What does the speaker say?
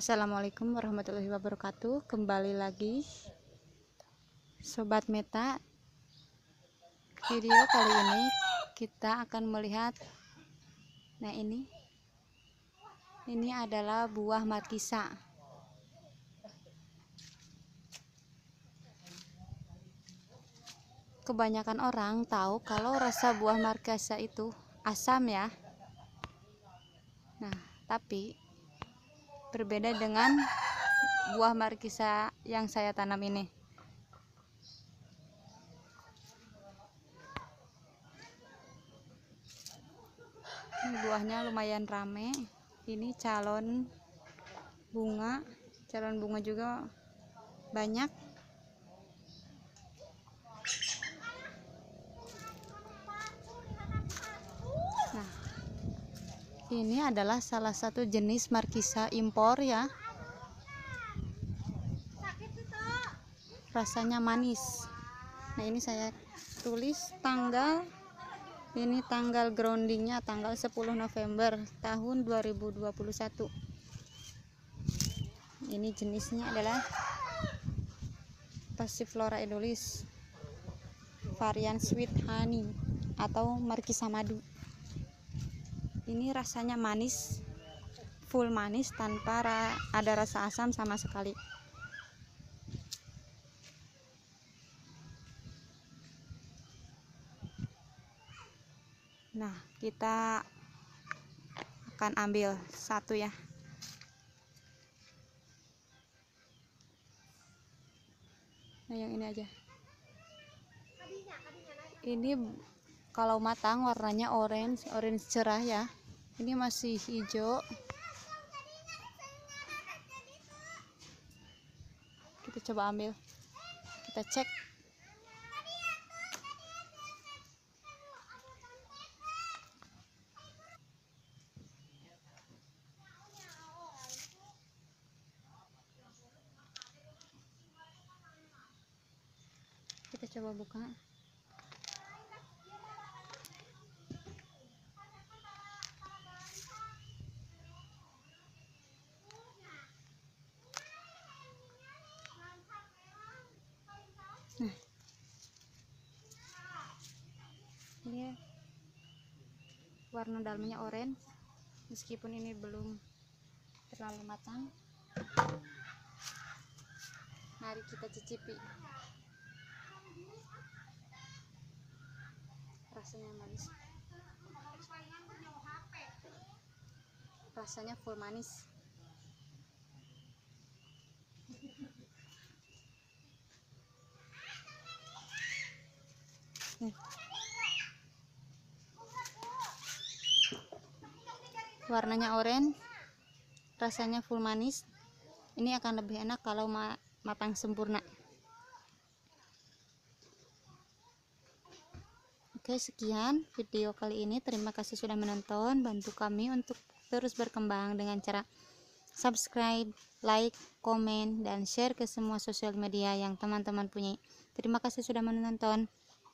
Assalamualaikum warahmatullahi wabarakatuh. Kembali lagi Sobat Meta. Video kali ini kita akan melihat, nah ini adalah buah markisa. Kebanyakan orang tahu kalau rasa buah markisa itu asam ya. Nah, tapi berbeda dengan buah markisa yang saya tanam ini. Ini buahnya lumayan rame. Ini calon bunga juga banyak. Ini adalah salah satu jenis markisa impor ya. Rasanya manis. Nah, ini saya tulis tanggal. Ini tanggal groundingnya tanggal 10 November tahun 2021. Ini jenisnya adalah Passiflora edulis, varian Sweet Honey atau markisa madu. Ini rasanya manis, full manis tanpa ada rasa asam sama sekali. Nah, kita akan ambil satu ya. Nah, yang ini aja. Ini kalau matang warnanya orange cerah ya. Ini masih hijau. Kita coba ambil. Kita cek. Kita coba buka. Nah, ini warna dalamnya orange, meskipun ini belum terlalu matang. Mari kita cicipi. Rasanya manis. Rasanya full manis. Warnanya oranye, rasanya full manis. Ini akan lebih enak kalau matang sempurna. Oke, sekian video kali ini. Terima kasih sudah menonton. Bantu kami untuk terus berkembang dengan cara subscribe, like, komen, dan share ke semua sosial media yang teman-teman punya. Terima kasih sudah menonton.